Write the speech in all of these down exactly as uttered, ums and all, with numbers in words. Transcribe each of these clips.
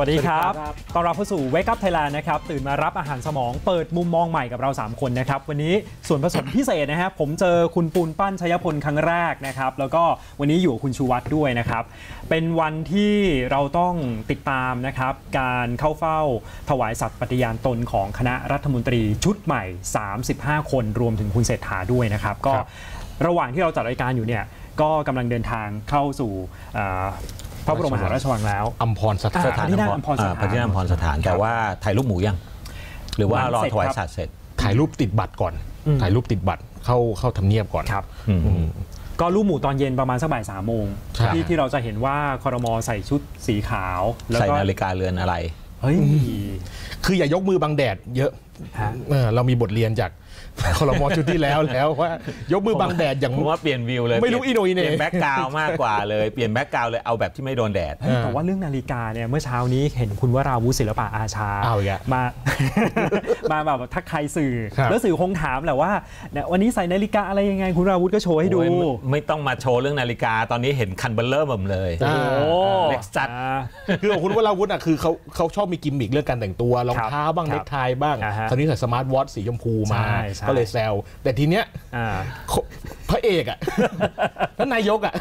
วัสดีครับตอนรับเข้าสู่ Wake Up Thailand นะครับตื่นมารับอาหารสมองเปิดมุมมองใหม่กับเราสามคนนะครับวันนี้ส่วนผสมพิเศษนะฮะผมเจอคุณปูนปั้นชัยพลครั้งแรกนะครับแล้วก็วันนี้อยู่คุณชูวัฒน์ด้วยนะครับเป็นวันที่เราต้องติดตามนะครับการเข้าเฝ้าถวายสัตย์ปฏิญาณตนของคณะรัฐมนตรีชุดใหม่สามสิบห้าคนรวมถึงคุณเศรษฐาด้วยนะครับก็ระหว่างที่เราจัดรายการอยู่เนี่ยก็กำลังเดินทางเข้าสู่พระบรมมหาราชวังแล้วอัมพรสถานที่นั่งอัมพรสถานที่นั่งอัมพรสถานแต่ว่าถ่ายรูปหมูยังหรือว่ารอถวายสัตว์เสร็จถ่ายรูปติดบัตรก่อนถ่ายรูปติดบัตรเข้าเข้าทำเนียบก่อนครับก็รูปหมูตอนเย็นประมาณสักบ่ายสามโมงที่ที่เราจะเห็นว่าครม.ใส่ชุดสีขาวใส่นาฬิกาเรือนอะไรเฮ้ยคืออย่ายกมือบังแดดเยอะเรามีบทเรียนจากครม.ชุดที่แล้วแล้วว่ายกมือบังแดดอย่างว่าเปลี่ยนวิวเลยไม่รู้อีโนยเนี่ยเปลี่ยนแบ็กกราวมากกว่าเลยเปลี่ยนแบ็กกราวเลยเอาแบบที่ไม่โดนแดดแต่ว่าเรื่องนาฬิกาเนี่ยเมื่อเช้านี้เห็นคุณวราวุฒิศิลปะอาชามามาแบบทักทายสื่อแล้วสื่อคงถามแหละว่าวันนี้ใส่นาฬิกาอะไรยังไงคุณวราวุฒิก็โชว์ให้ดูไม่ต้องมาโชว์เรื่องนาฬิกาตอนนี้เห็นคันเบลเลอร์ผมเลยโอ้เล็กจัดคือของคุณวราวุฒิอ่ะคือเขาเขาชอบมีกิมมิคเรื่องการแต่งตัวรองเท้าบ้างเน็กไทบ้างตอนนี้ใส่สมาร์ทวอทสีชมพูมาก็เลยแซวแต่ทีเนี้ยพระเอกอ่ะท่านนายกอ่ะ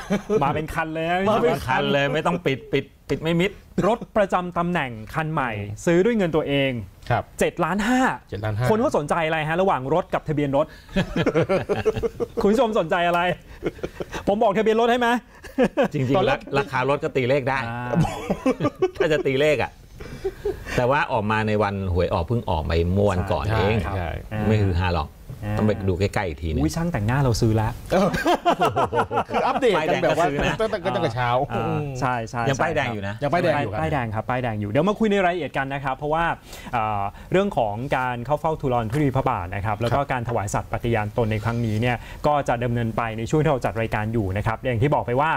มาเป็นคันเลยมาเป็นคันเลยไม่ต้องปิดปิดปิดไม่มิดรถประจำตำแหน่งคันใหม่ซื้อด้วยเงินตัวเองครับเจ็ดล้านห้าคนเขาสนใจอะไรฮะระหว่างรถกับทะเบียนรถคุณผู้ชมสนใจอะไรผมบอกทะเบียนรถให้ไหมจริงๆราคารถก็ตีเลขได้ถ้าจะตีเลขอ่ะแต่ว่าออกมาในวันหวยออกเพิ่งออกไปเมื่อวันก่อนเองไม่คือฮาหรอกต้องไปดูใกล้ๆอีกทีนึงช่างแต่งหน้าเราซื้อแล้วคืออัปเดตกันแบบว่าตั้งแต่ตั้งแต่เช้าใช่ใช่ยังป้ายแดงอยู่นะยังป้ายแดงอยู่ป้ายแดงครับป้ายแดงอยู่เดี๋ยวมาคุยในรายละเอียดกันนะครับเพราะว่าเรื่องของการเข้าเฝ้าทูลอนุรีพระบาทนะครับแล้วก็การถวายสัตย์ปฏิญาณตนในครั้งนี้เนี่ยก็จะดำเนินไปในช่วงที่เราจัดรายการอยู่นะครับอย่างที่บอกไปว่า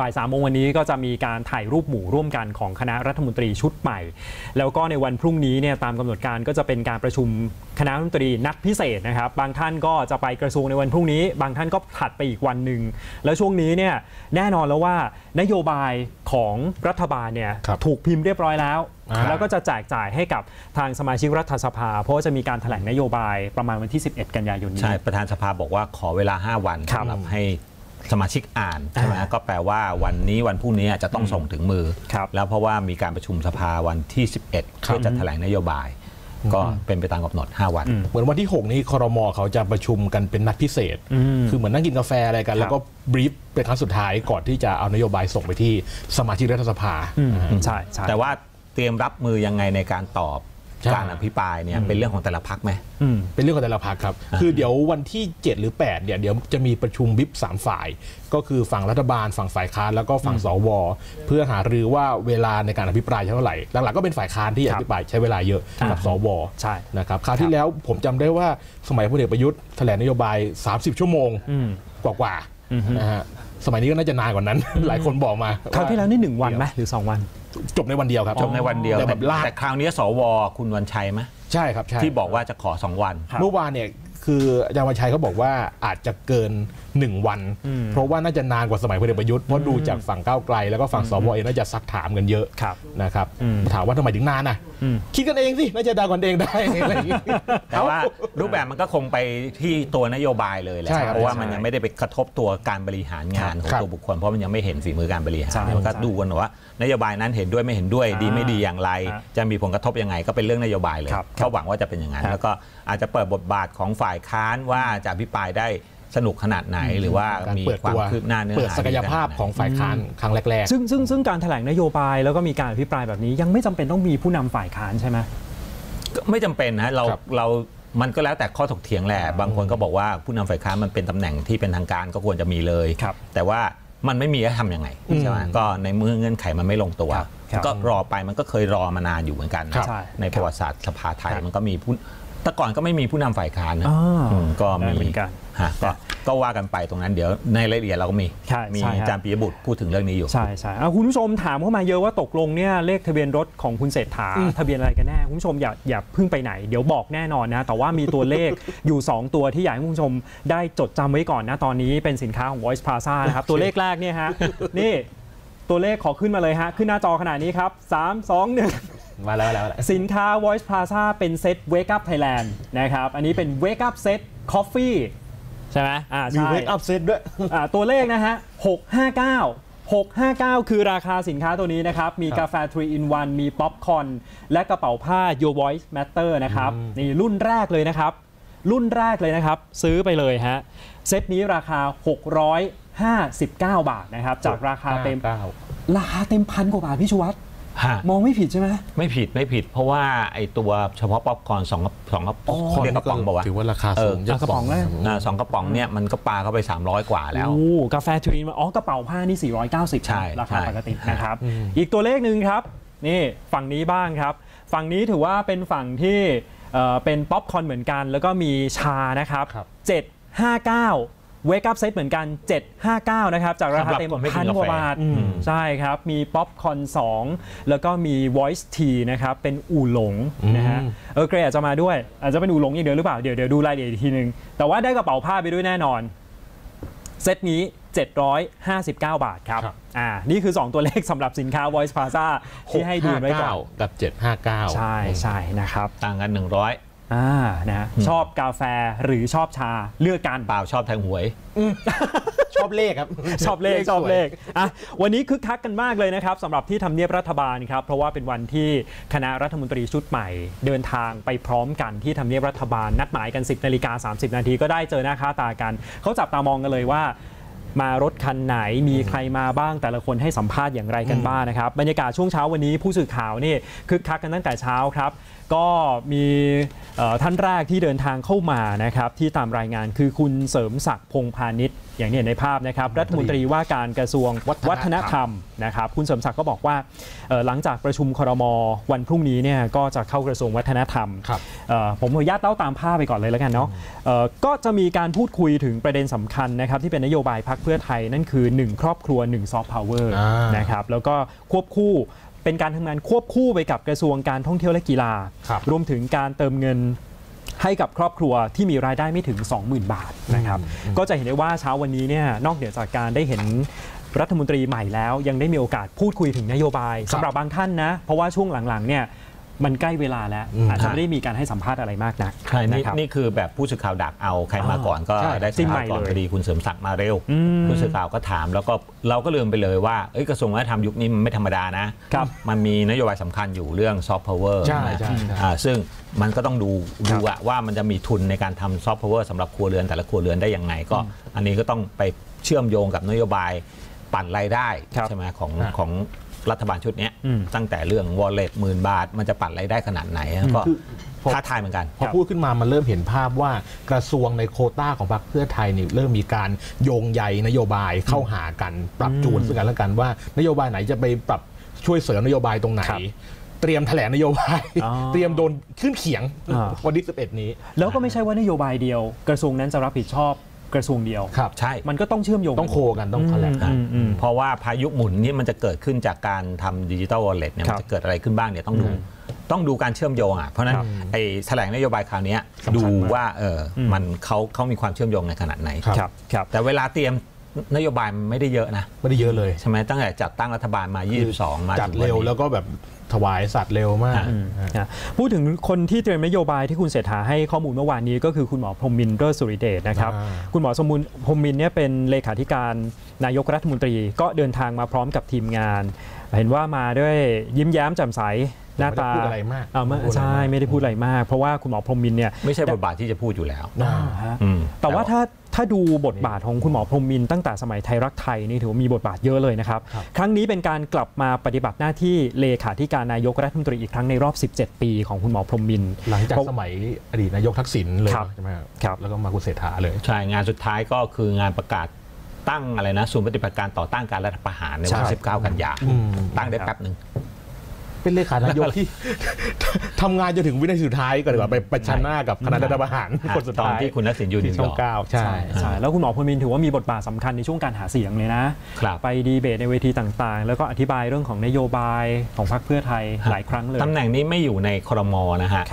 บ่ายสามโมงวันนี้ก็จะมีการถ่ายรูปหมู่ร่วมกันของคณะรัฐมนตรีชุดใหม่แล้วก็ในวันพรุ่งนี้เนี่ยตามกำหนดการก็จะเป็นการประชุมคณะรัฐมนตรีนัดพิเศษนะครับบางท่านก็จะไปกระทรวงในวันพรุ่งนี้บางท่านก็ถัดไปอีกวันหนึ่งแล้วช่วงนี้เนี่ยแน่นอนแล้วว่านโยบายของรัฐบาลเนี่ยถูกพิมพ์เรียบร้อยแล้วแล้วก็จะแจกจ่ายให้กับทางสมาชิกรัฐสภาเพราะจะมีการแถลงนโยบายประมาณวันที่สิบเอ็ดกันยายนนี้ใช่ประธานสภาบอกว่าขอเวลาห้าวันสำหรับให้สมาชิกอ่านใช่ไหมก็แปลว่าวันนี้วันพรุ่งนี้จะต้องส่งถึงมือแล้วเพราะว่ามีการประชุมสภาวันที่สิบเอ็ดเพื่อจะแถลงนโยบายก็เป็นไปตามกำหนดห้าวันเหมือนวันที่หกนี้ครม.เขาจะประชุมกันเป็นนัดพิเศษคือเหมือนนั่งกินกาแฟอะไรกันแล้วก็บรีฟเป็นครั้งสุดท้ายก่อนที่จะเอานโยบายส่งไปที่สมาชิกรัฐสภาใช่แต่ว่าเตรียมรับมือยังไงในการตอบการอภิปรายเนี่ยเป็นเรื่องของแต่ละพรรคไหมเป็นเรื่องของแต่ละพรรคครับคือเดี๋ยววันที่เจ็ดหรือแปดเนี่ยเดี๋ยวจะมีประชุมวิปสามฝ่ายก็คือฝั่งรัฐบาลฝั่งฝ่ายค้านแล้วก็ฝั่งสวเพื่อหารือว่าเวลาในการอภิปรายเท่าไหร่หลักๆก็เป็นฝ่ายค้านที่อภิปรายใช้เวลาเยอะกับสวใช่นะครับคราวที่แล้วผมจำได้ว่าสมัยพลเอกประยุทธ์แถลงนโยบายสามสิบชั่วโมงกว่าๆนะฮะสมัยนี้ก็น่าจะนานกว่านั้นหลายคนบอกมาคราวที่แล้วนี่หนึ่งวันไหมหรือสองวันจบในวันเดียวครับจบในวันเดียวแต่คราวนี้สวคุณวันชัยไหมใช่ครับที่บอกว่าจะขอสองวันเมื่อวานเนี่ยคืออาจารย์วันชัยเขาบอกว่าอาจจะเกินหนึ่งวันเพราะว่าน่าจะนานกว่าสมัยพลเอกประยุทธ์เพราะดูจากฝั่งก้าวไกลแล้วก็ฝั่งสวเองน่าจะซักถามกันเยอะนะครับถามว่าทำไมถึงนานอ่ะคิดกันเองสิน่าจะดากันเองได้แต่ว่ารูปแบบมันก็คงไปที่ตัวนโยบายเลยแหละเพราะว่ามันยังไม่ได้ไปกระทบตัวการบริหารงานของตัวบุคคลเพราะมันยังไม่เห็นฝีมือการบริหารมันก็ดูกันว่านโยบายนั้นเห็นด้วยไม่เห็นด้วยดีไม่ดีอย่างไรจะมีผลกระทบยังไงก็เป็นเรื่องนโยบายเลยเขาหวังว่าจะเป็นอย่างนั้นแล้วก็อาจจะเปิดบทบาทของฝ่ายค้านว่าจะอภิปรายได้สนุกขนาดไหนหรือว่ามีความคืบหน้าเนื้อหาเปิดศักยภาพของฝ่ายค้านครั้งแรกๆซึ่งซึ่งซึ่งการแถลงนโยบายแล้วก็มีการอภิปรายแบบนี้ยังไม่จำเป็นต้องมีผู้นำฝ่ายค้านใช่ไหมไม่จำเป็นนะเราเรามันก็แล้วแต่ข้อถกเถียงแหละบางคนก็บอกว่าผู้นำฝ่ายค้านมันเป็นตำแหน่งที่เป็นทางการก็ควรจะมีเลยแต่ว่ามันไม่มีจะทำยังไงใช่ไหมก็ในเมื่อเงื่อนไขมันไม่ลงตัวก็รอไปมันก็เคยรอมานานอยู่เหมือนกันในประวัติศาสตร์สภาไทยมันก็มีผู้แต่ก่อนก็ไม่มีผู้นำฝ่ายค้านนะก็มีเหมือนกันก็ว่ากันไปตรงนั้นเดี๋ยวในรายละเอียดเราก็มีมีอาจารย์ปิยบุตรพูดถึงเรื่องนี้อยู่ใช่ใช่คุณผู้ชมถามเข้ามาเยอะว่าตกลงเนี่ยเลขทะเบียนรถของคุณเศรษฐาทะเบียนอะไรกันแน่คุณผู้ชมอย่าอย่าเพิ่งไปไหนเดี๋ยวบอกแน่นอนนะแต่ว่ามีตัวเลขอยู่สองตัวที่อยากให้คุณผู้ชมได้จดจำไว้ก่อนนะตอนนี้เป็นสินค้าของ Voice Plaza นะครับตัวเลขแรกเนี่ยฮะนี่ ตัวเลขขอขึ้นมาเลยฮะขึ้นหน้าจอขนาดนี้ครับสาม สอง หนึ่งมาแล้วแล้วสินค้า Voice Plaza เป็นเซต Wake Up Thailand นะครับอันนี้เป็น Wake Up Set Coffee ใช่ไหมอ่ามี Wake Up Set ด้วยอ่าตัวเลขนะฮะหก ห้า เก้า หก ห้า เก้าคือราคาสินค้าตัวนี้นะครับมีกาแฟทรี อิน วันมีป๊อปคอร์นและกระเป๋าผ้า Your Voice Matter นะครับนี่รุ่นแรกเลยนะครับรุ่นแรกเลยนะครับซื้อไปเลยฮะเซตนี้ราคาหกร้อยห้าสิบเก้าบาทนะครับจากราคาเต็มราคาเต็มพันกว่าบาทพี่ชูวัฒน์มองไม่ผิดใช่ไหมไม่ผิดไม่ผิดเพราะว่าไอตัวเฉพาะป๊อปคอร์นสองกระป๋องบอกว่าถือว่าราคาสูงกระป๋องแรกสองกระป๋องเนี่ยมันก็ปาเข้าไปสามร้อยกว่าแล้วกาแฟทรีนอ๋อกระเป๋าผ้านี่สี่ร้อยเก้าสิบใช่ราคาปกตินะครับอีกตัวเลขหนึ่งครับนี่ฝั่งนี้บ้างครับฝั่งนี้ถือว่าเป็นฝั่งที่เป็นป๊อปคอร์นเหมือนกันแล้วก็มีชานะครับเจ็ด ห้า เก้าเวกอัพเซตเหมือนกันเจ็ด ห้า เก้านะครับจากราคาเต็มพันกว่าบาทใช่ครับมีป๊อปคอร์นสองแล้วก็มี Voice ที นะครับเป็นอู่หลงนะฮะเออเกรย์อาจจะมาด้วยอาจจะเป็นอู่หลงอีกเดียวหรือเปล่าเดี๋ยวเดี๋ยวดูรายละเอียดอีกทีนึงแต่ว่าได้กระเป๋าผ้าไปด้วยแน่นอนเซตนี้เจ็ดร้อยห้าสิบเก้าบาทครับอ่านี่คือสองตัวเลขสำหรับสินค้า Voice Plaza ที่ให้ดูไว้ก่อนกับเจ็ด ห้า เก้าใช่ใช่นะครับต่างกันหนึ่งร้อยอ่านะชอบกาแฟหรือชอบชาเลือกการเปล่าชอบทางหวยชอบเลขครับชอบเลขชอบเลขอ่ะวันนี้คึกคักกันมากเลยนะครับสำหรับที่ทำเนียบรัฐบาลครับเพราะว่าเป็นวันที่คณะรัฐมนตรีชุดใหม่เดินทางไปพร้อมกันที่ทำเนียบรัฐบาลนัดหมายกัน สิบนาฬิกาสามสิบ นาทีก็ได้เจอหน้าค่าตากันเขาจับตามองกันเลยว่ามารถคันไหนมีใครมาบ้างแต่ละคนให้สัมภาษณ์อย่างไรกันบ้างนะครับบรรยากาศช่วงเช้าวันนี้ผู้สื่อข่าวนี่คึกคักกันตั้งแต่เช้าครับก็มีท่านแรกที่เดินทางเข้ามานะครับที่ตามรายงานคือคุณเสริมศักดิ์พงษ์พาณิชย์อย่างนี้ในภาพนะครับรัฐมนตรีว่าการกระทรวงวัฒนธรรมนะครับคุณเสริมศักดิ์ก็บอกว่าหลังจากประชุมครม.วันพรุ่งนี้เนี่ยก็จะเข้ากระทรวงวัฒนธรรมผมขออนุญาตเล่าตามภาพไปก่อนเลยแล้วกันเนาะก็จะมีการพูดคุยถึงประเด็นสำคัญนะครับที่เป็นนโยบายพรรคเพื่อไทยนั่นคือหนึ่งครอบครัวหนึ่งซอฟต์พาวเวอร์นะครับแล้วก็ควบคู่เป็นการทำงานควบคู่ไปกับกระทรวงการท่องเที่ยวและกีฬารวมถึงการเติมเงินให้กับครอบครัวที่มีรายได้ไม่ถึง สองหมื่น บาทนะครับก็จะเห็นได้ว่าเช้าวันนี้เนี่ยนอกเหนือจากการได้เห็นรัฐมนตรีใหม่แล้วยังได้มีโอกาสพูดคุยถึงนโยบายสำหรับบางท่านนะเพราะว่าช่วงหลังๆเนี่ยมันใกล้เวลาแล้วอาจจะไม่ได้มีการให้สัมภาษณ์อะไรมากนักใช่นะครับนี่คือแบบผู้สื่อข่าวดักเอาใครมาก่อนก็ได้สัมภาษณ์ก่อนพอดีคุณเสริมศักดิ์มาเร็วผู้สื่อข่าวก็ถามแล้วก็เราก็ลืมไปเลยว่ากระทรวงวัฒนธรรมยุคนี้มันไม่ธรรมดานะมันมีนโยบายสำคัญอยู่เรื่องซอฟต์พาวเวอร์ซึ่งมันก็ต้องดูดูว่ามันจะมีทุนในการทำซอฟต์พาวเวอร์สำหรับครัวเรือนแต่ละครัวเรือนได้ยังไงก็อันนี้ก็ต้องไปเชื่อมโยงกับนโยบายปั่นรายได้ใช่ไหมของของรัฐบาลชุดนี้ตั้งแต่เรื่อง Wallet หมื่นบาทมันจะปั่นรายได้ขนาดไหนก็ท้าทายเหมือนกันพอพูดขึ้นมามันเริ่มเห็นภาพว่ากระทรวงในโควต้าของพรรคเพื่อไทยเนี่ยเริ่มมีการโยงใยนโยบายเข้าหากันปรับจูนซึ่งกันและกันว่านโยบายไหนจะไปปรับช่วยเสริมนโยบายตรงไหนเตรียมแถลงนโยบายเตรียมโดนขึ้นเขียงวันที่สิบเอ็ดนี้แล้วก็ไม่ใช่ว่านโยบายเดียวกระทรวงนั้นจะรับผิดชอบกระทรวงเดียวครับใช่มันก็ต้องเชื่อมโยงต้องโคกันต้องคอลแลบกันเพราะว่าพายุหมุนนี่มันจะเกิดขึ้นจากการทำ Digital Wallet เนี่ยมันจะเกิดอะไรขึ้นบ้างเนี่ยต้องดูต้องดูการเชื่อมโยงอ่ะเพราะนั้นไอ้แถลงนโยบายคราวนี้ดูว่าเออมันเขาเขามีความเชื่อมโยงในขนาดไหนครับครับแต่เวลาเตรียมนโยบายไม่ได้เยอะนะไม่ได้เยอะเลยใช่ไหมตั้งแต่จัดตั้งรัฐบาลมายี่สิบสองมาจัดเร็วแล้วก็แบบถวายสัตว์เร็วมากพูดถึงคนที่เตรียมนโยบายที่คุณเศรษฐาให้ข้อมูลเมื่อวานนี้ก็คือคุณหมอพรหมินทร์ เลิศสุริเดชนะครับคุณหมอสมุนพรหมินทร์เนี่ยเป็นเลขาธิการนายกรัฐมนตรีก็เดินทางมาพร้อมกับทีมงานเห็นว่ามาด้วยยิ้มแย้มแจ่มใสหน้าตาไม่ได้พูดอะไรมากใช่ไม่ได้พูดอะไรมากเพราะว่าคุณหมอพรหมินทร์เนี่ยไม่ใช่บทบาทที่จะพูดอยู่แล้วแต่ว่าถ้าถ้าดูบทบาทของคุณหมอพรหมินทร์ตั้งแต่สมัยไทยรักไทยนี่ถือว่ามีบทบาทเยอะเลยนะครับครั้งนี้เป็นการกลับมาปฏิบัติหน้าที่เลขาธิการนายกรัฐมนตรีอีกครั้งในรอบสิบเจ็ดปีของคุณหมอพรหมินทร์หลังจากสมัยอดีตนายกทักษิณเลยใช่ไหมครับแล้วก็มาคุณเศรษฐาเลยใช่งานสุดท้ายก็คืองานประกาศตั้งอะไรนะศูนย์ปฏิบัติการต่อต้านการรัฐประหารในวันที่สิบเก้ากันยายนตั้งได้แป๊บหนึ่งเป็นเลขานายกที่ทำงานจนถึงวินาทีสุดท้ายก่อนดีกว่าไปประชันหน้ากับคณะรัฐประหารคนสุดท้ายที่คุณทักษิณอยู่ในช่องเก้าใช่ใช่แล้วคุณหมอพรหมินทร์ถือว่ามีบทบาทสำคัญในช่วงการหาเสียงเลยนะไปดีเบตในเวทีต่างๆแล้วก็อธิบายเรื่องของนโยบายของพรรคเพื่อไทยหลายครั้งเลยตำแหน่งนี้ไม่อยู่ในครม.นะฮะ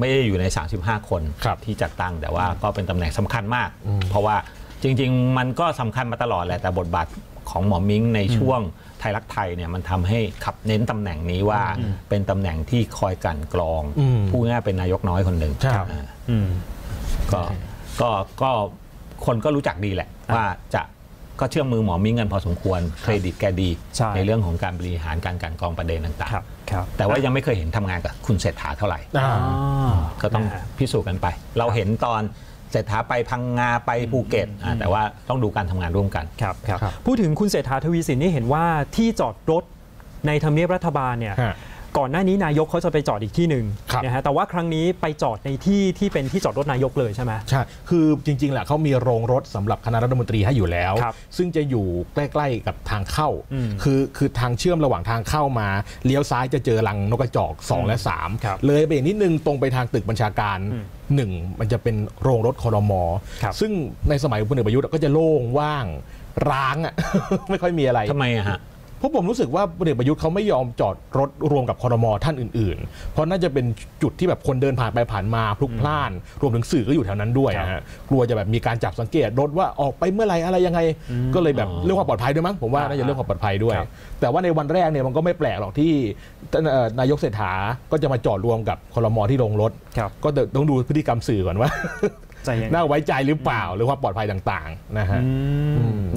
ไม่ได้อยู่ในสามสิบห้าคนที่จัดตั้งแต่ว่าก็เป็นตำแหน่งสำคัญมากเพราะว่าจริงๆมันก็สำคัญมาตลอดแหละแต่บทบาท ของหมอมิ้งในช่วงไทยรักไทยเนี่ยมันทำให้ขับเน้นตำแหน่งนี้ว่าเป็นตำแหน่งที่คอยกันกรองผู้ง่ายเป็นนายกน้อยคนหนึ่งก็ก็ก็คนก็รู้จักดีแหละว่าจะก็เชื่อมือหมอมิ้งกันพอสมควรเครดิตแกดีในเรื่องของการบริหารการกันกรองประเด็นต่างๆแต่ว่ายังไม่เคยเห็นทำงานกับคุณเศรษฐาเท่าไหร่ก็ต้องพิสูจน์กันไปเราเห็นตอนเศรษฐาไปพังงาไปภูเก็ตแต่ว่าต้องดูการทำงานร่วมกันครับครับพูดถึงคุณเศรษฐาทวีสินนี่เห็นว่าที่จอดรถในทำเนียบรัฐบาลเนี่ยก่อนหน้านี้นายกเขาจะไปจอดอีกที่หนึ่งนะฮะแต่ว่าครั้งนี้ไปจอดในที่ที่เป็นที่จอดรถนายกเลยใช่ไหมใช่คือจริงๆแหละเขามีโรงรถสำหรับคณะรัฐมนตรีให้อยู่แล้วซึ่งจะอยู่ใกล้ๆกับทางเข้าคือคือทางเชื่อมระหว่างทางเข้ามาเลี้ยวซ้ายจะเจอรังนกกระจอกสองและสามเลยไปอีกนิดนึงตรงไปทางตึกบัญชาการหนึ่งมันจะเป็นโรงรถครม.ซึ่งในสมัยพลเอกประยุทธ์ก็จะโล่งว่างร้างอ่ะไม่ค่อยมีอะไรทำไมอะฮะเพราะผมรู้สึกว่าพลเอกประยุทธ์เขาไม่ยอมจอดรถรวมกับครม.ท่านอื่นๆเพราะน่าจะเป็นจุดที่แบบคนเดินผ่านไปผ่านมาพลุกพล่านรวมถึงสื่อก็อยู่แถวนั้นด้วยฮะกลัวจะแบบมีการจับสังเกตรถว่าออกไปเมื่อไรอะไรยังไงก็เลยแบบเรื่องความปลอดภัยด้วยมั้งผมว่าน่าจะเรื่องความปลอดภัยด้วยแต่ว่าในวันแรกเนี่ยมันก็ไม่แปลกหรอกที่นายกเศรษฐาก็จะมาจอดรวมกับครม.ที่ลงรถก็ต้องดูพฤติกรรมสื่อก่อนว่าน่าไว้ใจหรือเปล่าหรือความปลอดภัยต่างๆนะฮะ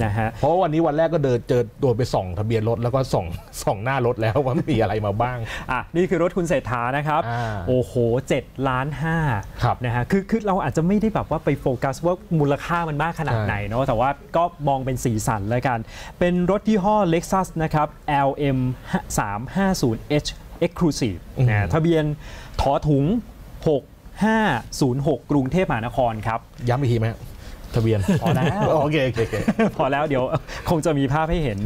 นะฮะเพราะวันนี้วันแรกก็เดินเจอโดนไปส่องทะเบียนรถแล้วก็ส่องส่องหน้ารถแล้วว่ามีอะไรมาบ้างอ่ะนี่คือรถคุณเศรษฐานะครับโอ้โหเจ็ดล้านห้าครับนะฮะคือคือเราอาจจะไม่ได้แบบว่าไปโฟกัสว่ามูลค่ามันมากขนาดไหนเนาะแต่ว่าก็มองเป็นสีสันแล้วกันเป็นรถยี่ห้อ Lexus นะครับ แอล เอ็ม สามห้าศูนย์ เอช Exclusive นะทะเบียนถอถุงหกห้าศูนย์หก กรุงเทพมหานครครับย้ำอีกทีไหมทะเบียนพอแล้วโอเคโอเคพอแล้วเดี๋ยวคงจะมีภาพให้เห็น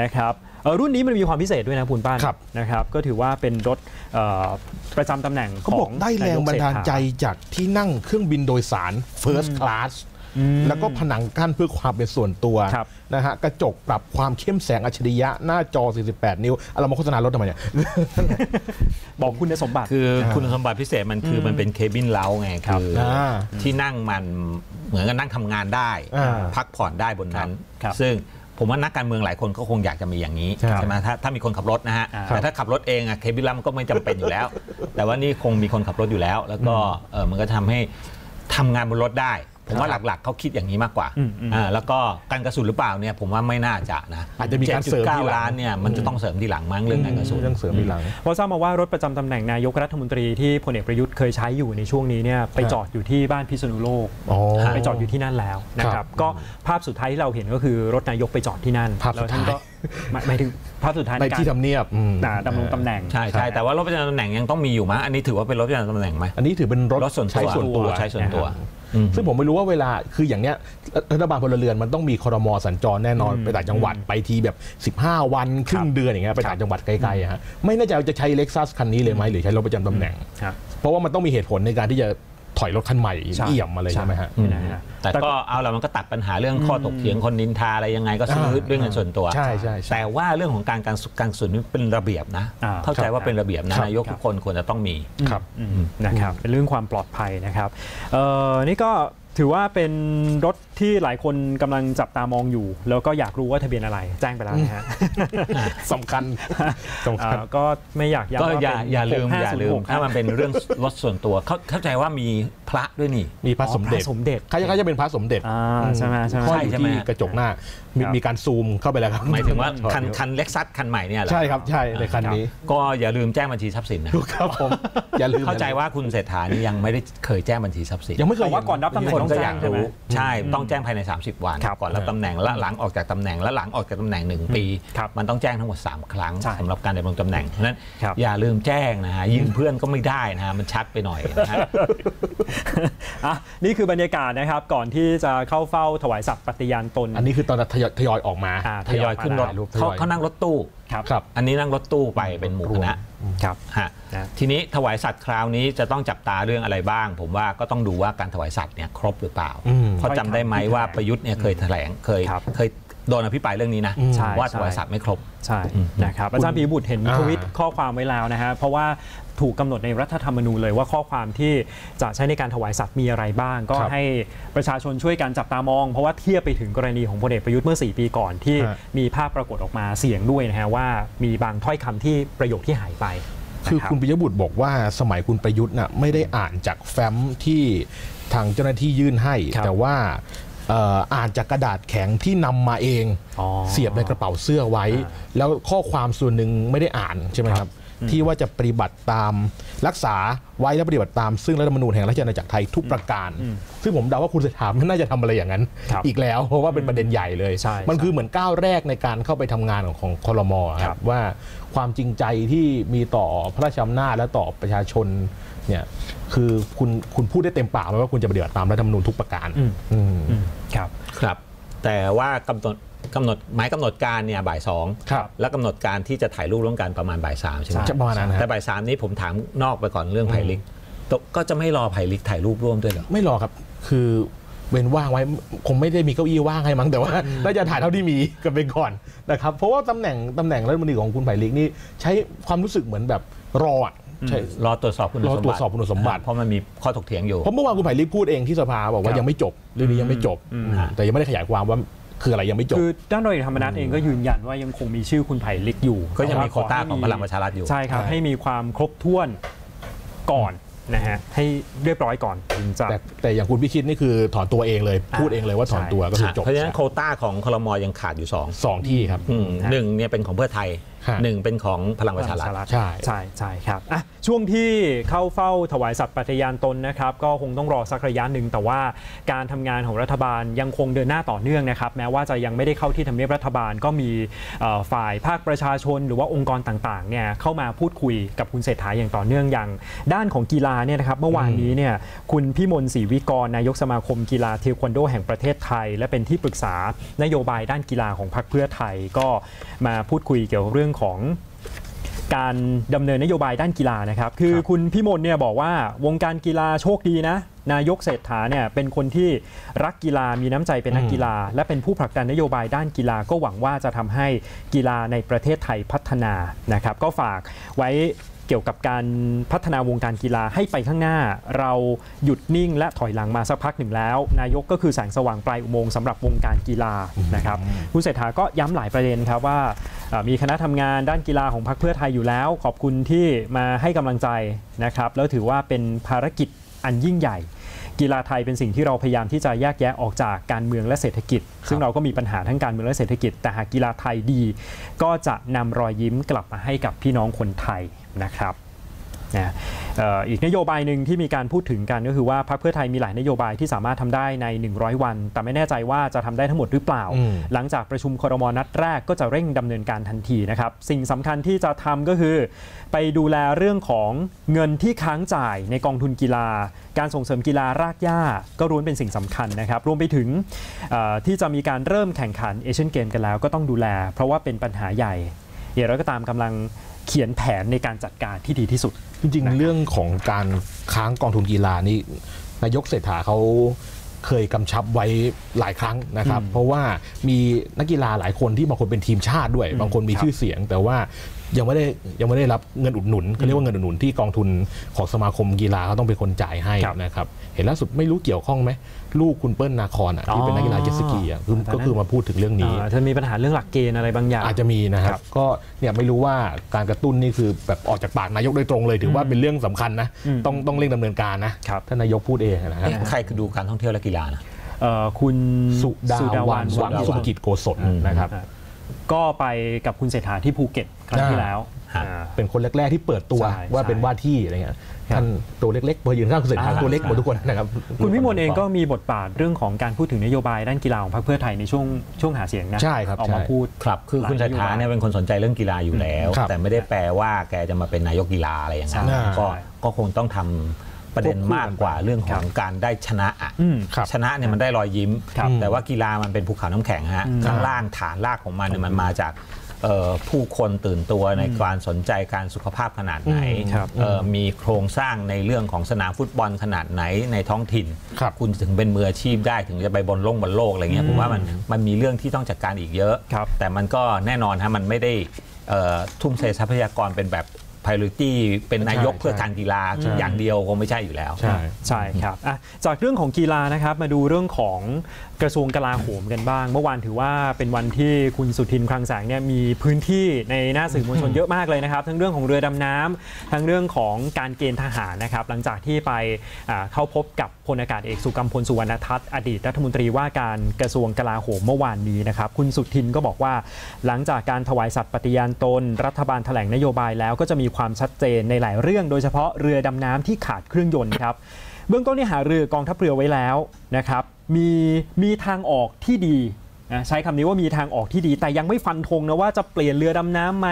นะครับรุ่นนี้มันมีความพิเศษด้วยนะคุณป้านนะครับก็ถือว่าเป็นรถประจำตำแหน่งของได้แรงบันดาลใจจากที่นั่งเครื่องบินโดยสาร First Class แล้วก็ผนังกั้นเพื่อความเป็นส่วนตัวนะฮะกระจกปรับความเข้มแสงอัจฉริยะหน้าจอสี่สิบแปดนิ้วเรามาโฆษณารถทำไมเนี่ยบอกคุณสมบัติคือคุณสมบัติพิเศษมันคือมันเป็นเคบินเล้าไงคือที่นั่งมันเหมือนกันนั่งทำงานได้พักผ่อนได้บนนั้นซึ่งผมว่านักการเมืองหลายคนก็คงอยากจะมีอย่างนี้ใช่ไหมถ้าถ้ามีคนขับรถนะฮะแต่ถ้าขับรถเองอะเคบินเล้ามันก็ไม่จำเป็นอยู่แล้วแต่ว่านี่คงมีคนขับรถอยู่แล้วแล้วก็เออมันก็ทำให้ทำงานบนรถได้ผมว่าหลักๆเขาคิดอย่างนี้มากกว่าอ่าแล้วก็การกระสุนหรือเปล่าเนี่ยผมว่าไม่น่าจะนะอาจจะมีการเสริมที่ร้านเนี่ยมันจะต้องเสริมที่หลังมั้งเรื่องการกระสุนเรื่องเสริมที่หลังเพราะทราบมาว่ารถประจำตำแหน่งนายกรัฐมนตรีที่พลเอกประยุทธ์เคยใช้อยู่ในช่วงนี้เนี่ยไปจอดอยู่ที่บ้านพิษณุโลกไปจอดอยู่ที่นั่นแล้วนะครับก็ภาพสุดท้ายที่เราเห็นก็คือรถนายกไปจอดที่นั่นแล้วท่านก็หมายถึงภาพสุดท้ายในที่ทำเนียบดำรงตำแหน่งใช่ใช่แต่ว่ารถประจำตำแหน่งยังต้องมีอยู่มั้ยอันนี้ถือว่าเป็นรถประจำตำแหน่งไหมอันนี้ถือเป็นรถส่วนใช้ส่วนตัวใช้ส่วนตัวซึ่งผมไม่รู้ว่าเวลาคืออย่างเนี้ยรัฐบาลพลเรือนมันต้องมีครม.สัญจรแน่นอนไปต่างจังหวัดไปทีแบบสิบห้าวันครึ่งเดือนอย่างเงี้ยไปต่างจังหวัดไกลๆฮะไม่แน่ใจว่าจะใช้ Lexus คันนี้เลยไหมหรือใช้รถประจำตำแหน่งเพราะว่ามันต้องมีเหตุผลในการที่จะถอยรถคันใหม่เอี่ยมมาเลยใช่ไหมฮะแต่ก็เอาละมันก็ตัดปัญหาเรื่องข้อตกเถียงคนนินทาอะไรยังไงก็ซื้อด้วยเงินส่วนตัวใช่ใช่แต่ว่าเรื่องของการการการส่วนนี้เป็นระเบียบนะเข้าใจว่าเป็นระเบียบนะนายกทุกคนควรจะต้องมีครับนะครับเป็นเรื่องความปลอดภัยนะครับนี่ก็ถือว่าเป็นรถที่หลายคนกำลังจับตามองอยู่แล้วก็อยากรู้ว่าทะเบียนอะไรแจ้งไปแล้วนะฮะสำคัญสำคัญก็ไม่อยากย้ำว่าอย่าลืมอย่าลืมถ้ามันเป็นเรื่องรถส่วนตัวเข้าใจว่ามีพระด้วยนี่มีพระสมเด็จสมเด็จใครจะเป็นพระสมเด็จใช่ไหมใช่ไหมกระจกหน้ามีการซูมเข้าไปแล้วครับหมายถึงว่าคันคันเล็กซัสคันใหม่เนี่ยใช่ครับใช่ในคันนี้ก็อย่าลืมแจ้งบัญชีทรัพย์สินนะครับผมอย่าลืมเข้าใจว่าคุณเศรษฐานี่ยังไม่ได้เคยแจ้งบัญชีทรัพย์สินยังไม่เคยว่าก่อนรับตำแหน่งก็อยากรู้ใช่ต้องแจ้งภายในสามสิบวันก่อนรับตำแหน่งและหลังออกจากตำแหน่งและหลังออกจากตำแหน่งหนึ่งปีมันต้องแจ้งทั้งหมดสามครั้งสำหรับการดำรงตำแหน่งเพราะฉะนั้นอย่าลืมแจ้งนะฮะยืมเพื่อนก็ไม่ได้นะฮะมันชัดไปหน่อยนะฮะนี่คือบรรยากาศนะครับก่อนที่จะเข้าเฝ้าถวายสัตย์ปฏิญาณตนอันนี้คือตอนทยอยออกมาทยอยขึ้นรถเขานั่งรถตู้ครับอันนี้นั่งรถตู้ไปเป็นหมู่คณะครับฮะทีนี้ถวายสัตว์คราวนี้จะต้องจับตาเรื่องอะไรบ้างผมว่าก็ต้องดูว่าการถวายสัตว์เนี่ยครบหรือเปล่าเพราะจำได้ไหมว่าประยุทธ์เนี่ยเคยแถลงเคยเคย โดนอภิปรายเรื่องนี้นะว่าบริษัทไม่ครบใช่นะครับอาจารย์ปียบุตรเห็นทวิตข้อความไว้แล้วนะฮะเพราะว่าถูกกำหนดในรัฐธรรมนูญเลยว่าข้อความที่จะใช้ในการถวายสัตว์มีอะไรบ้างก็ให้ประชาชนช่วยกันจับตามองเพราะว่าเทียบไปถึงกรณีของพลเอกประยุทธ์เมื่อสี่ปีก่อนที่มีภาพปรากฏออกมาเสียงด้วยนะฮะว่ามีบางถ้อยคำที่ประโยคที่หายไปคือคุณปิยบุตรบอกว่าสมัยคุณประยุทธ์น่ะไม่ได้อ่านจากแฟ้มที่ทางเจ้าหน้าที่ยื่นให้แต่ว่าอ่านจากกระดาษแข็งที่นำมาเองเสียบในกระเป๋าเสื้อไว้แล้วข้อความส่วนหนึ่งไม่ได้อ่านใช่ไหมครับที่ว่าจะปฏิบัติตามรักษาไว้และปฏิบัติตามซึ่งรัฐธรรมนูญแห่งราชอาณาจักรไทยทุกประการซึ่งผมเดาว่าคุณเศรษฐาไม่น่าจะทำอะไรอย่างนั้นอีกแล้วเพราะว่าเป็นประเด็นใหญ่เลยมันคือเหมือนก้าวแรกในการเข้าไปทำงานของของครม.ครับว่าความจริงใจที่มีต่อพระราชอำนาจและต่อประชาชนเนี่ยคือคุณคุณพูดได้เต็มปากไหมว่าคุณจะปฏิบัติตามรัฐธรรมนูญทุกประการครับครับแต่ว่ากำหนดกำหนดหมายกำหนดการเนี่ยบ่ายสองและกำหนดการที่จะถ่ายรูปร่วมกันประมาณบ่ายสามใช่ไหมแต่บ่ายสามนี้ผมถามนอกไปก่อนเรื่องไผ่ลิกก็จะไม่รอไผ่ลิกถ่ายรูปร่วมด้วยเหรอไม่รอครับคือเว้นว่างไว้คงไม่ได้มีเก้าอี้ว่างให้มั้งแต่ว่าน่าจะถ่ายเท่าที่มีกันไปก่อนนะครับเพราะว่าตำแหน่งตำแหน่งรัฐมนตรีของคุณไผ่ลิกนี่ใช้ความรู้สึกเหมือนแบบรอรอตรวจสอบคุณสมบัติรอตรวจสอบคุณสมบัติเพราะมันมีข้อถกเถียงอยู่เพราะเมื่อวานคุณไผ่ลิกพูดเองที่สภาบอกว่ายังไม่จบเรื่องนี้ยังไม่จบแต่ยังไม่ได้ขยายความว่าคืออะไรยังไม่จบคือด้านโดยธรรมนัสเองก็ยืนยันว่ายังคงมีชื่อคุณไผ่ลิกอยู่ก็ยังมีโควต้าของพลังประชารัฐอยู่ใช่ครับให้มีความครบถ้วนก่อนนะฮะให้เรียบร้อยก่อนถึงจะแต่แต่อย่างคุณพิชิตนี่คือถอนตัวเองเลยพูดเองเลยว่าถอนตัวก็คือจบเพราะฉะนั้นโควต้าของครม.ยังขาดอยู่สอง สองที่ครับหนึ่งเนี่ยเป็นของเพื่อไทยหนึ่งเป็นของพลังประชารัฐใช่ใช่ใช่ครับช่วงที่เข้าเฝ้าถวายสัตย์ปฏิญาณตนนะครับก็คงต้องรอสักระยะหนึ่งแต่ว่าการทำงานของรัฐบาลยังคงเดินหน้าต่อเนื่องนะครับแม้ว่าจะยังไม่ได้เข้าที่ทำเนียบรัฐบาลก็มีฝ่ายภาคประชาชนหรือว่าองค์กรต่างๆเนี่ยเข้ามาพูดคุยกับคุณเศรษฐาอย่างต่อเนื่องอย่างด้านของกีฬาเนี่ยนะครับเมื่อวานนี้เนี่ยคุณพิมลศรีวิกรนายกสมาคมกีฬาเทควันโดแห่งประเทศไทยและเป็นที่ปรึกษานโยบายด้านกีฬาของพรรคเพื่อไทยก็มาพูดคุยเกี่ยวกับเรื่องของการดำเนินนโยบายด้านกีฬานะครับคือคุณพิมลเนี่ยบอกว่าวงการกีฬาโชคดีนะนายกเศรษฐาเนี่ยเป็นคนที่รักกีฬามีน้ำใจเป็นนักกีฬาและเป็นผู้ผลักดันนโยบายด้านกีฬาก็หวังว่าจะทำให้กีฬาในประเทศไทยพัฒนานะครับก็ฝากไว้เกี่ยวกับการพัฒนาวงการกีฬาให้ไปข้างหน้าเราหยุดนิ่งและถอยหลังมาสักพักหนึ่งแล้วนายกก็คือแสงสว่างปลายอุโมงค์สำหรับวงการกีฬานะครับคุณเศรษฐาก็ย้ำหลายประเด็นครับว่ามีคณะทำงานด้านกีฬาของพรรคเพื่อไทยอยู่แล้วขอบคุณที่มาให้กำลังใจนะครับแล้วถือว่าเป็นภารกิจอันยิ่งใหญ่กีฬาไทยเป็นสิ่งที่เราพยายามที่จะแยกแยะออกจากการเมืองและเศรษฐกิจซึ่งเราก็มีปัญหาทั้งการเมืองและเศรษฐกิจแต่หากกีฬาไทยดีก็จะนำรอยยิ้มกลับมาให้กับพี่น้องคนไทยนะครับนะอีกนโยบายหนึ่งที่มีการพูดถึงกันก็คือว่าพรรคเพื่อไทยมีหลายนโยบายที่สามารถทำได้ในหนึ่งร้อยวันแต่ไม่แน่ใจว่าจะทำได้ทั้งหมดหรือเปล่าหลังจากประชุมครม.นัดแรกก็จะเร่งดำเนินการทันทีนะครับสิ่งสำคัญที่จะทำก็คือไปดูแลเรื่องของเงินที่ค้างจ่ายในกองทุนกีฬาการส่งเสริมกีฬารากหญ้าก็ล้วนเป็นสิ่งสำคัญนะครับรวมไปถึงที่จะมีการเริ่มแข่งขันเอเชียนเกมกันแล้วก็ต้องดูแลเพราะว่าเป็นปัญหาใหญ่อย่างไรก็ตามกำลังเขียนแผนในการจัดการที่ดีที่สุดจริงๆเรื่องของการค้างกองทุนกีฬานี่นายกเศรษฐาเขาเคยกำชับไว้หลายครั้งนะครับเพราะว่ามีนักกีฬาหลายคนที่บางคนเป็นทีมชาติด้วยบางคนมีชื่อเสียงแต่ว่ายังไม่ได้ยังไม่ได้รับเงินอุดหนุนเขาเรียกว่าเงินอุดหนุนที่กองทุนของสมาคมกีฬาเขาต้องเป็นคนจ่ายให้นะครับเห็นล่าสุดไม่รู้เกี่ยวข้องไหมลูกคุณเปิ้ลนาคอนที่เป็นนักกีฬาเจ็ตสกีก็คือมาพูดถึงเรื่องนี้เธอมีปัญหาเรื่องหลักเกณฑ์อะไรบางอย่างอาจจะมีนะครับก็เนี่ยไม่รู้ว่าการกระตุ้นนี่คือแบบออกจากปากนายกโดยตรงเลยถือว่าเป็นเรื่องสำคัญนะต้องต้องเร่งดำเนินการนะท่านนายกพูดเองนะครับใครคือดูการท่องเที่ยวและกีฬานะคุณสุดาวัน หวังสุกิจโกศลนะครับก็ไปกับคุณเศรษฐาที่ภูเก็ตครั้งที่แล้วเป็นคนแรกๆที่เปิดตัวว่าเป็นว่าที่อะไรเงี้ยท่านตัวเล็กๆพอยืนข้างคุณเศรษฐาตัวเล็กหมดทุกคนนะครับคุณวิมลเองก็มีบทบาทเรื่องของการพูดถึงนโยบายด้านกีฬาของพรรคเพื่อไทยในช่วงช่วงหาเสียงนะใช่ครับออกมาพูดครับคือคุณเศรษฐาเนี่ยเป็นคนสนใจเรื่องกีฬาอยู่แล้วแต่ไม่ได้แปลว่าแกจะมาเป็นนายกกีฬาอะไรอย่างเงี้ยก็คงต้องทำประเด็นมากกว่าเรื่องของการได้ชนะอ่ะชนะเนี่ยมันได้รอยยิ้มแต่ว่ากีฬามันเป็นภูเขาน้ำแข็งฮะข้างล่างฐานรากของมันเนี่ยมันมาจาก ผู้คนตื่นตัวในการสนใจการสุขภาพขนาดไหนมีโครงสร้างในเรื่องของสนามฟุตบอลขนาดไหนในท้องถิ่น ค, คุณถึงเป็นมืออาชีพได้ถึงจะไปบนโลกบนโลกอะไรเงี้ยผมว่ามันมันมีเรื่องที่ต้องจัด ก, การอีกเยอะแต่มันก็แน่นอนฮะมันไม่ได้ทุ่มเททรัพยากรเป็นแบบpriority เป็นนายกเพื่อการกีฬาอย่างเดียวคงไม่ใช่อยู่แล้วใช่ใช่ครับจากเรื่องของกีฬานะครับมาดูเรื่องของกระทรวงกลาโหมกันบ้างเมื่อวานถือว่าเป็นวันที่คุณสุทินคลังแสงเนี่ยมีพื้นที่ในหน้าสื่อมวลชนเยอะมากเลยนะครับทั้งเรื่องของเรือดำน้ำทั้งเรื่องของการเกณฑ์ทหารนะครับหลังจากที่ไปเข้าพบกับพลอากาศเอกสุกัมพลสุวรรณทัศน์อดีตรัฐมนตรีว่าการกระทรวงกลาโหมเมื่อวานนี้นะครับคุณสุทินก็บอกว่าหลังจากการถวายสัตย์ปฏิญาณตนรัฐบาลแถลงนโยบายแล้วก็จะมีความชัดเจนในหลายเรื่องโดยเฉพาะเรือดำน้ำที่ขาดเครื่องยนต์ครับเบื้องต้นนี่หาเรือกองทัพเรือไว้แล้วนะครับมีมีทางออกที่ดีนะใช้คำนี้ว่ามีทางออกที่ดีแต่ยังไม่ฟันธงนะว่าจะเปลี่ยนเรือดำน้ำไหม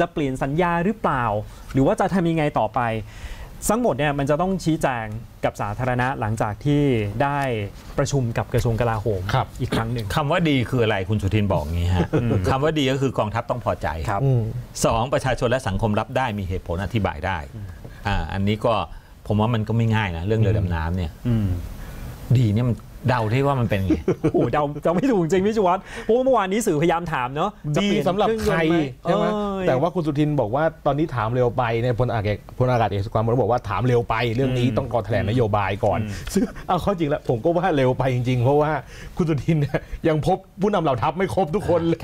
จะเปลี่ยนสัญญาหรือเปล่าหรือว่าจะทำยังไงต่อไปทั้งหมดเนี่ยมันจะต้องชี้แจงกับสาธารณะหลังจากที่ได้ประชุมกับกระทรวงกลาโหมอีกครั้งหนึ่งคำว่าดีคืออะไรคุณสุทินบอกงี้ฮะ คำว่าดีก็คือกองทัพต้องพอใจครับ สองประชาชนและสังคมรับได้มีเหตุผลอธิบายได้ อ่าอันนี้ก็ผมว่ามันก็ไม่ง่ายนะเรื่องเรือดำน้ำเนี่ยดีเนี่ยมันเดาได้ว่ามันเป็นไงโอ้เดาเดาไม่ถูกจริงพี่ชูวัฒน์เพราะเมื่อวานนี้สื่อพยายามถามเนาะดีสำหรับใครใช่ไหมแต่ว่าคุณสุทินบอกว่าตอนนี้ถามเร็วไปเนี่ยพลอากาศพลอากาศเอกสุกัมพลบอกว่าถามเร็วไปเรื่องนี้ต้องก่อนแถลงนโยบายก่อนซึ่งเอาข้อจริงแล้วผมก็ว่าเร็วไปจริงๆเพราะว่าคุณสุทินยังพบผู้นำเหล่าทัพไม่ครบทุกคนเลย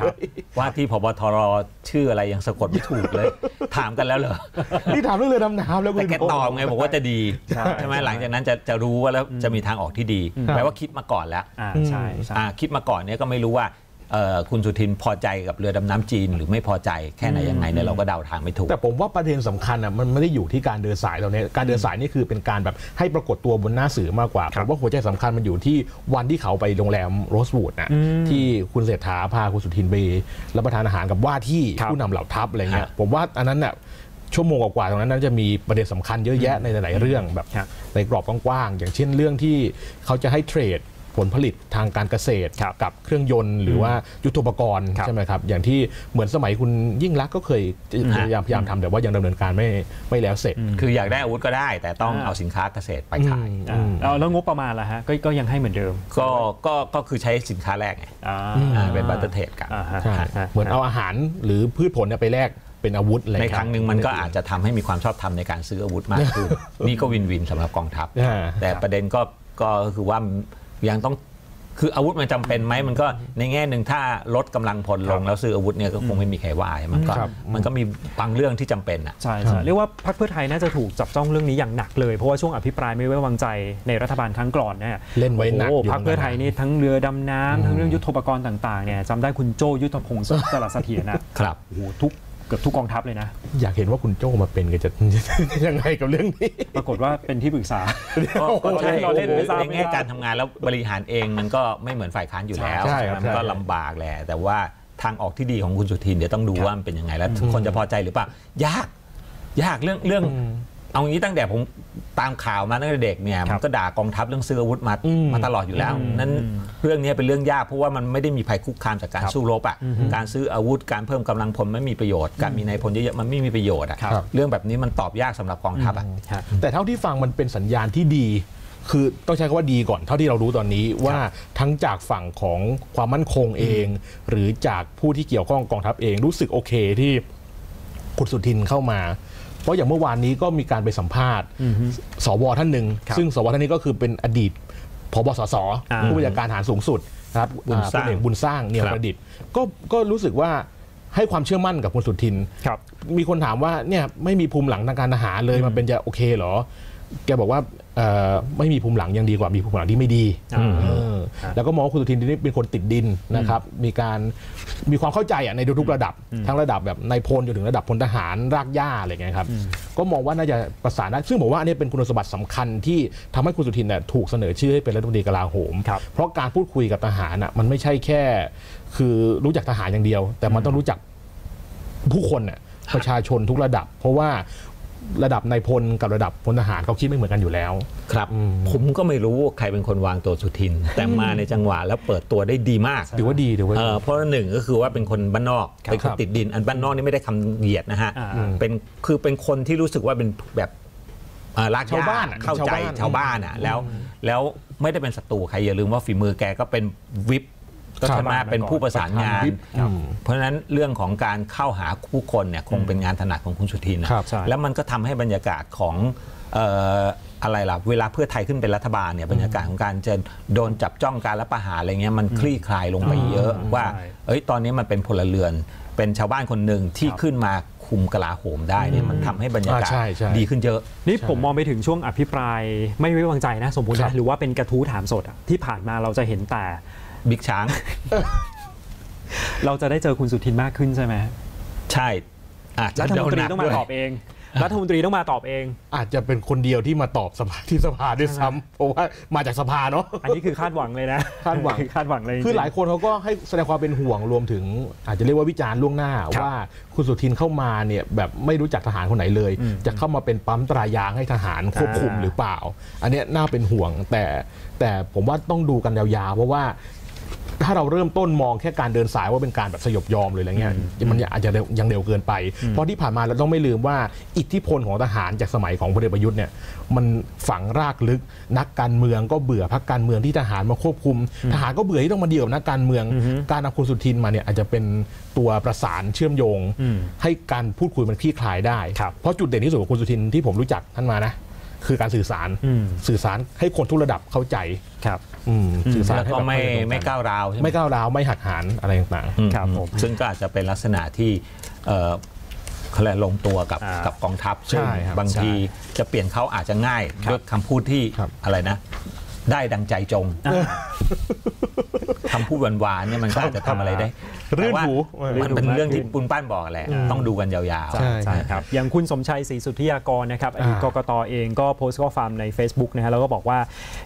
ว่าที่ผบ.ทร.ชื่ออะไรยังสะกดไม่ถูกเลยถามกันแล้วเหรอที่ถามเรื่องเรือดำน้ำแล้วแต่แกตอบไงบอกว่าจะดีใช่ไหมหลังจากนั้นจะจะรู้ว่าแล้วจะมีทางออกที่ดีแปลว่าคิดมาก่อนแล้วใช่คิดมาก่อนเนี่ยก็ไม่รู้ว่าคุณสุทินพอใจกับเรือดำน้ำจีนหรือไม่พอใจแค่ไหนยังไงเนี่ยเราก็เดาทางไม่ถูกแต่ผมว่าประเด็นสำคัญอ่ะมันไม่ได้อยู่ที่การเดินสายเราเนี่ยการเดินสายนี่คือเป็นการแบบให้ปรากฏตัวบนหน้าสื่อมากกว่าผมว่าหัวใจสำคัญมันอยู่ที่วันที่เขาไปโรงแรมโรสวูดนะที่คุณเศรษฐาพาคุณสุทินไปรับประทานอาหารกับว่าที่ผู้นำเหล่าทัพอะไรเงี้ยผมว่าอันนั้นอ่ะชั่วโมงกว่าตรงนั้นน่าจะมีประเด็นสำคัญเยอะแยะในหลายเรื่องแบบในกรอบกว้างๆอย่างเช่นเรื่องที่เขาจะให้เทรดผลผลิตทางการเกษตรกับเครื่องยนต์หรือว่ายุทโธปกรณ์ใช่ไหมครับอย่างที่เหมือนสมัยคุณยิ่งลักษณ์ก็เคยพยายามพยายามทำแต่ว่ายังดำเนินการไม่ไม่แล้วเสร็จคืออยากได้อาวุธก็ได้แต่ต้องเอาสินค้าเกษตรไปขายแล้วงบประมาณล่ะฮะก็ยังให้เหมือนเดิมก็ก็ก็คือใช้สินค้าแรกไงเป็นบัตเตอร์เทรดกันเหมือนเอาอาหารหรือพืชผลไปแลกเป็นอาวุธอะไรในครั้งหนึ่งมันก็อาจจะทำให้มีความชอบธรรมในการซื้ออาวุธมากขึ้นนี่ก็วินวินสำหรับกองทัพแต่ประเด็นก็ก็คือว่ายังต้องคืออาวุธมันจำเป็นไหมมันก็ในแง่หนึ่งถ้าลดกำลังพลลงแล้วซื้ออาวุธเนี่ยก็คงไม่มีใครว่ามันก็มันก็มีบางเรื่องที่จำเป็นอ่ะใช่เรียกว่าพรรคเพื่อไทยน่าจะถูกจับจ้องเรื่องนี้อย่างหนักเลยเพราะว่าช่วงอภิปรายไม่ไว้วางใจในรัฐบาลครั้งก่อนเนี่ยเล่นไว้หนักพรรคเพื่อไทยนี่ทั้งเรือดำน้ำทั้งเรื่องยุทโธปกรณ์ต่างๆเนี่ยจำได้คุณโจยุทธพงศ์สลัดเสถียรนะครับโอ้โหทุกเกือบทุกกองทัพเลยนะอยากเห็นว่าคุณโจ้มาเป็นกันจะยังไงกับเรื่องนี้ปรากฏว่าเป็นที่ปรึกษาก็ใช่เราเล่นในแง่การทำงานแล้วบริหารเองมันก็ไม่เหมือนฝ่ายค้านอยู่แล้วมันก็ลำบากแหละแต่ว่าทางออกที่ดีของคุณสุทินเดี๋ยวต้องดูว่ามันเป็นยังไงแล้วทุกคนจะพอใจหรือเปล่ายากยากเรื่องเรื่องเอางี้ตั้งแต่ผมตามข่าวมาตั้งแต่เด็กเนี่ยมันก็ด่ากองทัพเรื่องซื้ออาวุธมามาตลอดอยู่แล้วนั้นเรื่องนี้เป็นเรื่องยากเพราะว่ามันไม่ได้มีภัยคุกคามจากการสู้รบอ่ะการซื้ออาวุธการเพิ่มกำลังพลไม่มีประโยชน์การมีนายพลเยอะๆมันไม่มีประโยชน์อ่ะเรื่องแบบนี้มันตอบยากสำหรับกองทัพอ่ะแต่เท่าที่ฟังมันเป็นสัญญาณที่ดีคือต้องใช้คำว่าดีก่อนเท่าที่เรารู้ตอนนี้ว่าทั้งจากฝั่งของความมั่นคงเองหรือจากผู้ที่เกี่ยวข้องกองทัพเองรู้สึกโอเคที่คุณสุทินเข้ามาเพราะอย่างเมื่อวานนี้ก็มีการไปสัมภาษณ์สวท่านหนึ่งซึ่งสวท่านนี้ก็คือเป็นอดีตผบ.สส.ผู้บัญชาการทหารสูงสุดนะครับคุณเอกบุญสร้างเนียมประดิษฐ์ก็ก็รู้สึกว่าให้ความเชื่อมั่นกับคุณสุทินมีคนถามว่าเนี่ยไม่มีภูมิหลังทางการทหารเลยมันเป็นจะโอเคเหรอแกบอกว่าไม่มีภูมิหลังยังดีกว่ามีภูมิหลังที่ไม่ดีแล้วก็มองว่าคุณสุทินนี่เป็นคนติดดินนะครับมีการมีความเข้าใจในทุกระดับทั้งระดับแบบนายพลจนถึงระดับพลทหารรากหญ้าอะไรเงี้ยครับก็มองว่าน่าจะประสานได้ซึ่งผมว่าอันนี้เป็นคุณสมบัติสำคัญที่ทำให้คุณสุทินถูกเสนอชื่อให้เป็นรัฐมนตรีกลาโหมเพราะการพูดคุยกับทหารมันไม่ใช่แค่คือรู้จักทหารอย่างเดียวแต่มันต้องรู้จักผู้คนประชาชนทุกระดับเพราะว่า ระดับนายพลกับระดับพลทหารเขาคิดไม่เหมือนกันอยู่แล้วครับผมก็ไม่รู้ใครเป็นคนวางตัวสุทินแต่มาในจังหวะแล้วเปิดตัวได้ดีมากถือว่าดีถือว่าเพราะหนึ่งก็คือว่าเป็นคนบ้านนอกเป็นคนติดดินอันบ้านนอกนี่ไม่ได้คำเหยียดนะฮะเป็นคือเป็นคนที่รู้สึกว่าเป็นแบบรักชาวบ้านเข้าใจชาวบ้านอ่ะแล้วแล้วไม่ได้เป็นศัตรูใครอย่าลืมว่าฝีมือแกก็เป็นวิปก็ทำมาเป็นผู้ประสานงานเพราะฉะนั้นเรื่องของการเข้าหาผู้คนเนี่ยคงเป็นงานถนัดของคุณสุทินแล้วมันก็ทำให้บรรยากาศของอะไรล่ะเวลาเพื่อไทยขึ้นเป็นรัฐบาลเนี่ยบรรยากาศของการจะโดนจับจ้องการรัฐประหารอะไรเงี้ยมันคลี่คลายลงไปเยอะว่าเอ้ยตอนนี้มันเป็นพลเรือนเป็นชาวบ้านคนหนึ่งที่ขึ้นมาคุมกลาโหมได้เนี่ยมันทำให้บรรยากาศดีขึ้นเยอะนี่ผมมองไปถึงช่วงอภิปรายไม่ไว้วางใจนะสมบูรณ์หรือว่าเป็นกระทู้ถามสดที่ผ่านมาเราจะเห็นแต่บิ๊กช้างเราจะได้เจอคุณสุทินมากขึ้นใช่ไหมใช่รัฐมนตรีต้องมาตอบเองรัฐมนตรีต้องมาตอบเองอาจจะเป็นคนเดียวที่มาตอบสภาที่สภาด้วยซ้ำเพราะว่ามาจากสภาเนาะอันนี้คือคาดหวังเลยนะคาดหวังคาดหวังเลยคือหลายคนเขาก็ให้แสดงความเป็นห่วงรวมถึงอาจจะเรียกว่าวิจารณ์ล่วงหน้าว่าคุณสุทินเข้ามาเนี่ยแบบไม่รู้จักทหารคนไหนเลยจะเข้ามาเป็นปั๊มตรายางให้ทหารควบคุมหรือเปล่าอันนี้น่าเป็นห่วงแต่แต่ผมว่าต้องดูกันยาวๆเพราะว่าถ้าเราเริ่มต้นมองแค่การเดินสายว่าเป็นการแบบสยบยอมเลยอะไรเงี้ยมันอาจจะยังเร็วเกินไปเพราะที่ผ่านมาเราต้องไม่ลืมว่าอิทธิพลของทหารจากสมัยของพลเอกประยุทธ์เนี่ยมันฝังรากลึกนักการเมืองก็เบื่อพรรคการเมืองที่ทหารมาควบคุมทหารก็เบื่อที่ต้องมาเดี่ยวนักการเมืองการนำคุณสุทินมาเนี่ยอาจจะเป็นตัวประสานเชื่อมโยงให้การพูดคุยมันคลี่คลายได้เพราะจุดเด่นที่สุดของคุณสุทินที่ผมรู้จักท่านมานะคือการสื่อสารสื่อสารให้คนทุกระดับเข้าใจครับสื่อสารก็ไม่ไม่ก้าวร้าวไม่ก้าวร้าวไม่หักหานอะไรต่างๆครับผมซึ่งก็อาจจะเป็นลักษณะที่เขาลงตัวกับกับกองทัพซึ่งบางทีจะเปลี่ยนเขาอาจจะง่ายด้วยคำพูดที่อะไรนะได้ดังใจจงคำพูดหวานๆเนี่ยมันก็อาจจะทำอะไรได้แต่ว่ามันเป็นเรื่องที่ปุ้นป้านบอกแหละต้องดูกันยาวๆใช่ครับอย่างคุณสมชัยศรีสุทธิยากรนะครับอดีตกกต.เองก็โพสต์ข้อความใน Facebook นะฮะแล้วก็บอกว่า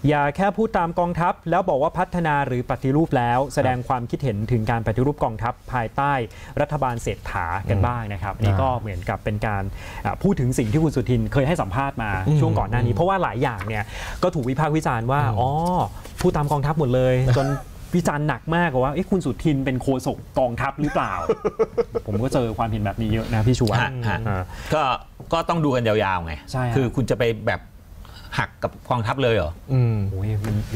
อย่าแค่พูดตามกองทัพแล้วบอกว่าพัฒนาหรือปฏิรูปแล้วแสดงความคิดเห็นถึงการปฏิรูปกองทัพภายใต้รัฐบาลเศรษฐากันบ้างนะครับนี่ก็เหมือนกับเป็นการพูดถึงสิ่งที่คุณสุทินเคยให้สัมภาษณ์มาช่วงก่อนหน้านี้เพราะว่าหลายอย่างเนี่ยก็ถูกวิพากษ์วิจารณ์ว่าอ๋อพูดตามกองทัพหมดเลยจนวิจารณ์หนักมากกว่าคุณสุทินเป็นโฆษกกองทัพหรือเปล่าผมก็เจอความเห็นแบบนี้เยอะนะพี่ชวนก็ก็ต้องดูกันยาวๆไงคือคุณจะไปแบบหักกับกองทัพเลยเหรอ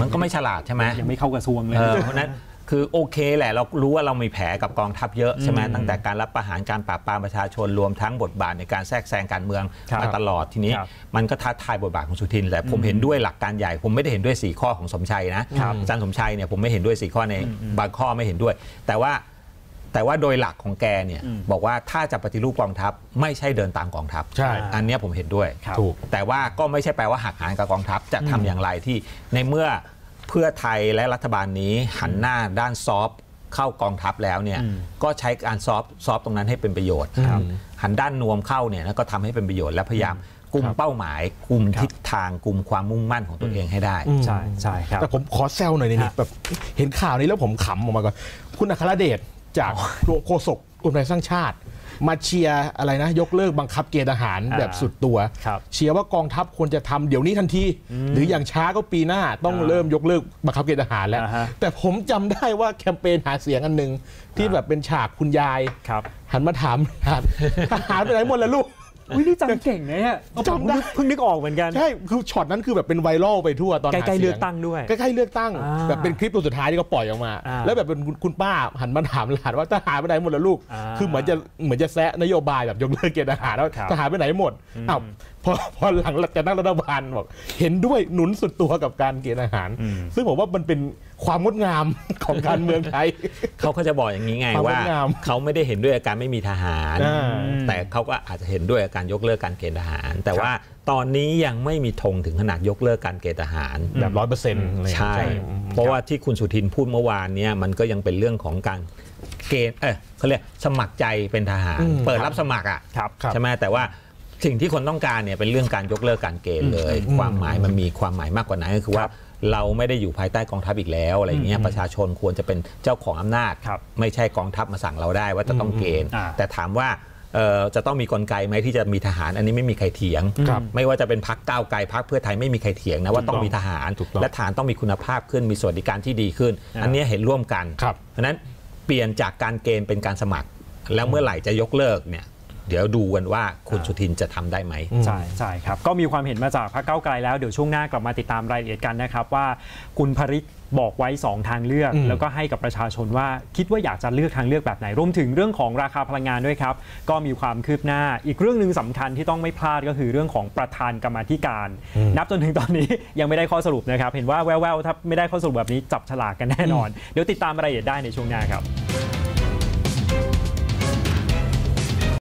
มันก็ไม่ฉลาดใช่ไหมยังไม่เข้ากระทรวงเลยเพราะนั้นคือโอเคแหละเรารู้ว่าเรามีแผลกับกองทัพเยอะใช่ไหมตั้งแต่การรับประหารการปราบปรามประชาชนรวมทั้งบทบาทในการแทรกแซงการเมืองมาตลอดทีนี้มันก็ท้าทายบทบาทของสุทินแต่ผมเห็นด้วยหลักการใหญ่ผมไม่ได้เห็นด้วยสี่ข้อของสมชัยนะอาจารย์สมชัยเนี่ยผมไม่เห็นด้วยสี่ข้อในบางข้อไม่เห็นด้วยแต่ว่าแต่ว่าโดยหลักของแกเนี่ยบอกว่าถ้าจะปฏิรูปกองทัพไม่ใช่เดินตามกองทัพใช่อันนี้ผมเห็นด้วยถูกแต่ว่าก็ไม่ใช่แปลว่าหักหางกับกองทัพจะทำอย่างไรที่ในเมื่อเพื่อไทยและรัฐบาลนี้หันหน้าด้านซอฟเข้ากองทัพแล้วเนี่ยก็ใช้การซอฟซอฟตรงนั้นให้เป็นประโยชน์หันด้านนวมเข้าเนี่ยแล้วก็ทำให้เป็นประโยชน์และพยายามกลุ่มเป้าหมายกลุ่มทิศทางกลุ่มความมุ่งมั่นของตัวเองให้ได้ใช่ใช่ครับแต่ผมขอแซวหน่อยนี่แบบเห็นข่าวนี้แล้วผมขำออกมาก่อนคุณอัครเดชจากโฆษกกลุ่มไทยสร้างชาติมาเชียร์อะไรนะยกเลิกบังคับเกณฑ์ทหารแบบสุดตัวเชียร์ว่ากองทัพควรจะทำเดี๋ยวนี้ทันทีหรืออย่างช้าก็ปีหน้าต้องเริ่มยกเลิกบังคับเกณฑ์ทหารแล้วแต่ผมจำได้ว่าแคมเปญหาเสียงอันหนึ่งที่แบบเป็นฉากคุณยายหันมาถามทหารไปไหนหมดแล้วลูกอุ้ยนี่จำเก่งนะฮะจำได้เพิ่งนึกออกเหมือนกันใช่คือช็อตนั้นคือแบบเป็นไวรัลไปทั่วตอนใกล้ๆเลือกตั้งด้วยใกล้ๆเลือกตั้งแบบเป็นคลิปตัวสุดท้ายที่เขาปล่อยออกมาแล้วแบบเป็นคุณป้าหันมาถามหลานว่าทหารไปไหนหมดแล้วลูกคือเหมือนจะเหมือนจะแซะนโยบายแบบยกเลิกเกณฑ์ทหารแล้วทหารไปไหนหมดอ้าวพอพอหลังจากนั้นรัฐบาลบอกเห็นด้วยหนุนสุดตัวกับการเกณฑ์ทหารซึ่งผมว่ามันเป็นความงดงามของการเมืองไทยเขาก็จะบอกอย่างนี้ไงว่าเขาไม่ได้เห็นด้วยการไม่มีทหารแต่เขาก็อาจจะเห็นด้วยการยกเลิกการเกณฑ์ทหารแต่ว่าตอนนี้ยังไม่มีธงถึงขนาดยกเลิกการเกณฑ์ทหารแบบร้อยเปอร์เซ็นต์ใช่เพราะว่าที่คุณสุทินพูดเมื่อวานเนี่ยมันก็ยังเป็นเรื่องของการเกณฑ์เออเขาเรียกสมัครใจเป็นทหารเปิดรับสมัครอ่ะใช่ไหมแต่ว่าสิ่งที่คนต้องการเนี่ยเป็นเรื่องการยกเลิกการเกณฑ์เลยความหมายมันมีความหมายมากกว่านั้นก็คือว่าเราไม่ได้อยู่ภายใต้กองทัพอีกแล้วอะไรอย่างเงี้ยประชาชนควรจะเป็นเจ้าของอำนาจไม่ใช่กองทัพมาสั่งเราได้ว่าจะต้องเกณฑ์แต่ถามว่า จะต้องมีกลไกไหมที่จะมีทหารอันนี้ไม่มีใครเถียงไม่ว่าจะเป็นพรรคก้าวไกลพรรคเพื่อไทยไม่มีใครเถียงนะว่าต้องมีทหารและทหารต้องมีคุณภาพขึ้นมีสวัสดิการที่ดีขึ้นอันนี้เห็นร่วมกันเพราะฉะนั้นเปลี่ยนจากการเกณฑ์เป็นการสมัครแล้วเมื่อไหร่จะยกเลิกเนี่ยเดี๋ยวดูกันว่าคุณสุทินจะทำได้ไหมใช่ใช่ครับก็มีความเห็นมาจากพรรคก้าวไกลแล้วเดี๋ยวช่วงหน้ากลับมาติดตามรายละเอียดกันนะครับว่าคุณภริษบอกไว้สองทางเลือกแล้วก็ให้กับประชาชนว่าคิดว่าอยากจะเลือกทางเลือกแบบไหนรวมถึงเรื่องของราคาพลังงานด้วยครับก็มีความคืบหน้าอีกเรื่องหนึ่งสำคัญที่ต้องไม่พลาดก็คือเรื่องของประธานกรรมาธิการนับจนถึงตอนนี้ยังไม่ได้ข้อสรุปนะครับเห็นว่าแว่วๆถ้าไม่ได้ข้อสรุปแบบนี้จับฉลากกันแน่นอนเดี๋ยวติดตามรายละเอียดได้ในช่วงหน้าครับ